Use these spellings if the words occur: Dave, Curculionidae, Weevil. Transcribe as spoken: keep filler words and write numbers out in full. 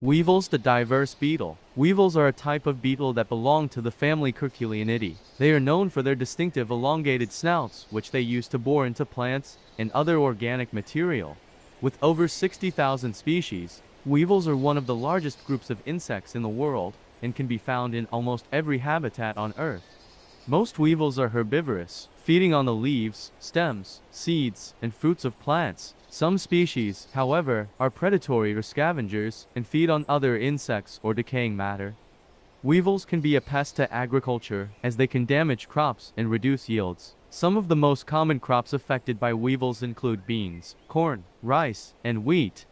Weevils, the diverse beetle. Weevils are a type of beetle that belong to the family Curculionidae. They are known for their distinctive elongated snouts, which they use to bore into plants and other organic material. With over sixty thousand species, weevils are one of the largest groups of insects in the world and can be found in almost every habitat on Earth. Most weevils are herbivorous, feeding on the leaves, stems, seeds, and fruits of plants. Some species, however, are predatory or scavengers and feed on other insects or decaying matter. Weevils can be a pest to agriculture as they can damage crops and reduce yields. Some of the most common crops affected by weevils include beans, corn, rice, and wheat.